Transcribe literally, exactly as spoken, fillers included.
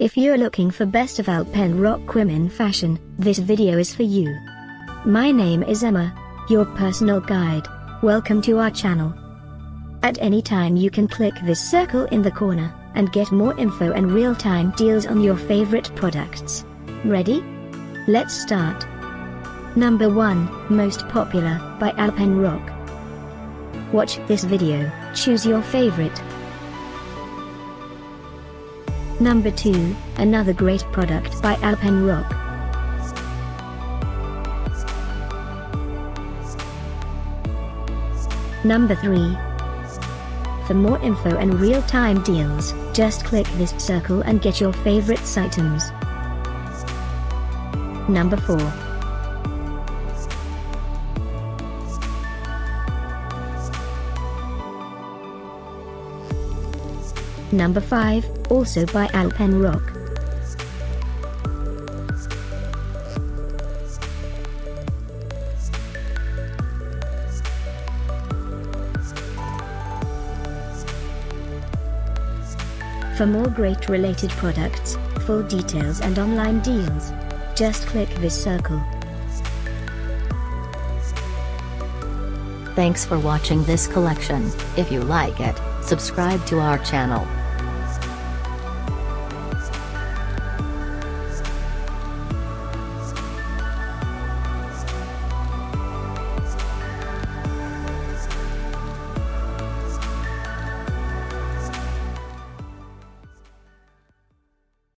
If you're looking for best of Alp-N-Rock women fashion, this video is for you. My name is Emma, your personal guide. Welcome to our channel. At any time you can click this circle in the corner, and get more info and real-time deals on your favorite products. Ready? Let's start. Number one, Most Popular, by Alp-N-Rock. Watch this video, choose your favorite. Number two, Another Great Product by Alp-N-Rock. Number three. For more info and real-time deals, just click this circle and get your favorite items. Number four. Number five, also by Alp-N-Rock. For more great related products, full details and online deals, just click this circle. Thanks for watching this collection. If you like it, subscribe to our channel.